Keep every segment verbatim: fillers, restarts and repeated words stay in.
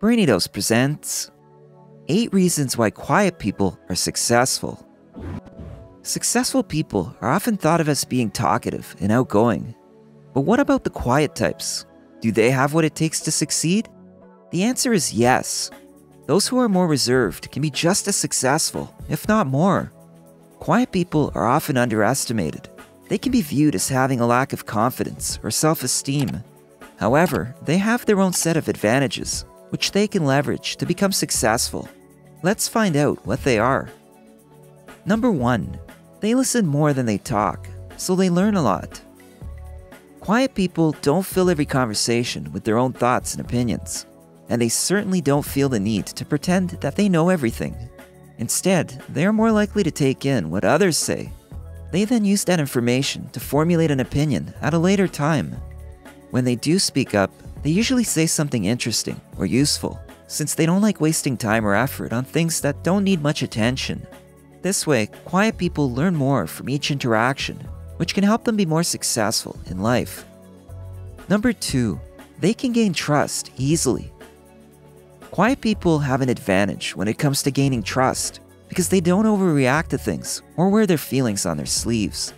Brainy Dose presents eight Reasons Why Quiet People Are Successful. Successful people are often thought of as being talkative and outgoing. But what about the quiet types? Do they have what it takes to succeed? The answer is yes. Those who are more reserved can be just as successful, if not more. Quiet people are often underestimated. They can be viewed as having a lack of confidence or self-esteem. However, they have their own set of advantages, which they can leverage to become successful. Let's find out what they are. Number one, they listen more than they talk, so they learn a lot. Quiet people don't fill every conversation with their own thoughts and opinions, and they certainly don't feel the need to pretend that they know everything. Instead, they are more likely to take in what others say. They then use that information to formulate an opinion at a later time. When they do speak up, they usually say something interesting or useful, since they don't like wasting time or effort on things that don't need much attention. This way, quiet people learn more from each interaction, which can help them be more successful in life. Number two, they can gain trust easily. Quiet people have an advantage when it comes to gaining trust because they don't overreact to things or wear their feelings on their sleeves.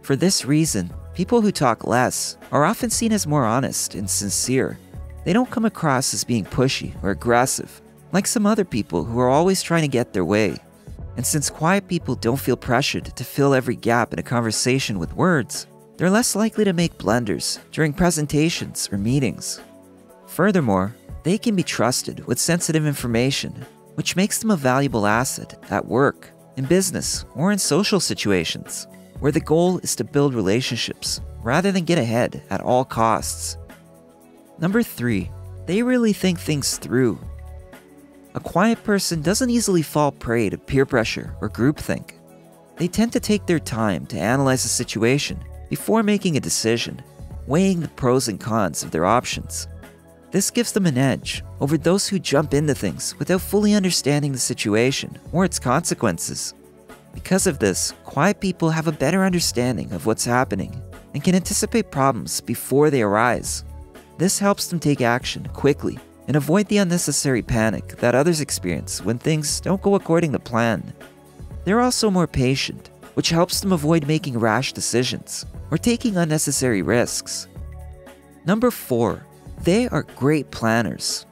For this reason, people who talk less are often seen as more honest and sincere. They don't come across as being pushy or aggressive, like some other people who are always trying to get their way. And since quiet people don't feel pressured to fill every gap in a conversation with words, they're less likely to make blunders during presentations or meetings. Furthermore, they can be trusted with sensitive information, which makes them a valuable asset at work, in business, or in social situations, where the goal is to build relationships rather than get ahead at all costs. Number three, they really think things through. A quiet person doesn't easily fall prey to peer pressure or groupthink. They tend to take their time to analyze a situation before making a decision, weighing the pros and cons of their options. This gives them an edge over those who jump into things without fully understanding the situation or its consequences. Because of this, quiet people have a better understanding of what's happening and can anticipate problems before they arise. This helps them take action quickly and avoid the unnecessary panic that others experience when things don't go according to plan. They're also more patient, which helps them avoid making rash decisions or taking unnecessary risks. Number four, they are great planners.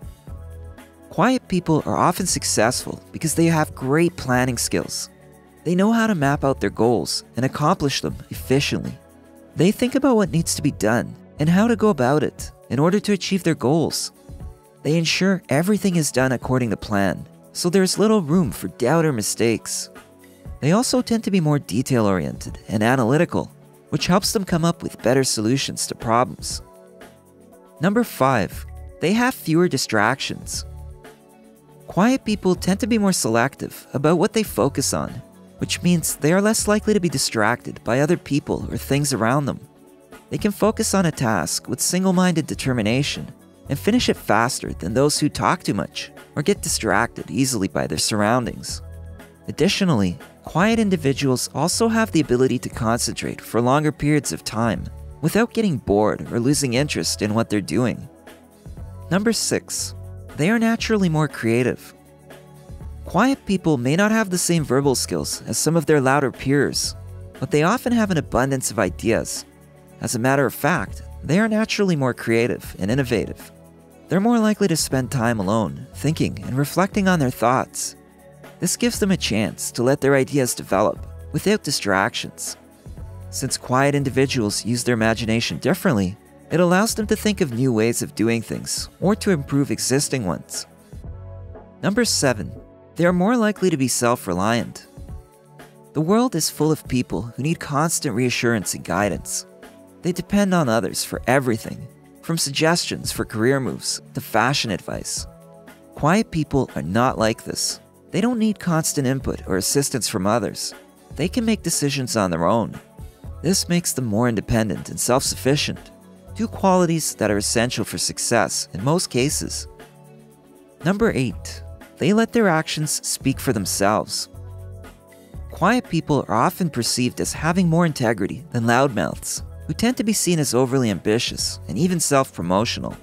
Quiet people are often successful because they have great planning skills. They know how to map out their goals and accomplish them efficiently. They think about what needs to be done and how to go about it in order to achieve their goals. They ensure everything is done according to plan, so there's little room for doubt or mistakes. They also tend to be more detail-oriented and analytical, which helps them come up with better solutions to problems. Number five, they have fewer distractions. Quiet people tend to be more selective about what they focus on, which means they are less likely to be distracted by other people or things around them. They can focus on a task with single-minded determination and finish it faster than those who talk too much or get distracted easily by their surroundings. Additionally, quiet individuals also have the ability to concentrate for longer periods of time without getting bored or losing interest in what they're doing. Number six, they are naturally more creative. Quiet people may not have the same verbal skills as some of their louder peers, but they often have an abundance of ideas. As a matter of fact, they are naturally more creative and innovative. They're more likely to spend time alone, thinking and reflecting on their thoughts. This gives them a chance to let their ideas develop without distractions. Since quiet individuals use their imagination differently, it allows them to think of new ways of doing things or to improve existing ones. Number seven, they are more likely to be self-reliant. The world is full of people who need constant reassurance and guidance. They depend on others for everything, from suggestions for career moves to fashion advice. Quiet people are not like this. They don't need constant input or assistance from others. They can make decisions on their own. This makes them more independent and self-sufficient, two qualities that are essential for success in most cases. Number eight, they let their actions speak for themselves. Quiet people are often perceived as having more integrity than loudmouths, who tend to be seen as overly ambitious and even self-promotional.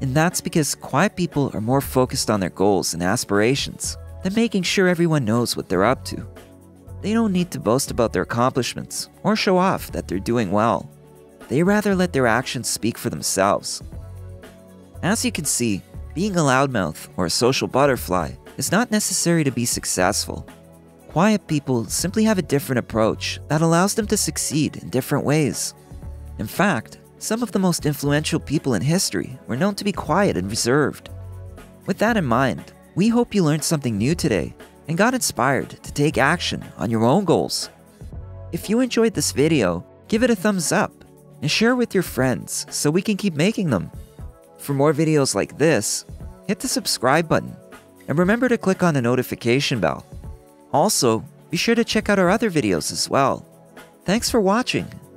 And that's because quiet people are more focused on their goals and aspirations than making sure everyone knows what they're up to. They don't need to boast about their accomplishments or show off that they're doing well. They rather let their actions speak for themselves. As you can see, being a loudmouth or a social butterfly is not necessary to be successful. Quiet people simply have a different approach that allows them to succeed in different ways. In fact, some of the most influential people in history were known to be quiet and reserved. With that in mind, we hope you learned something new today and got inspired to take action on your own goals. If you enjoyed this video, give it a thumbs up and share with your friends so we can keep making them. For more videos like this, hit the subscribe button and remember to click on the notification bell. Also, be sure to check out our other videos as well. Thanks for watching.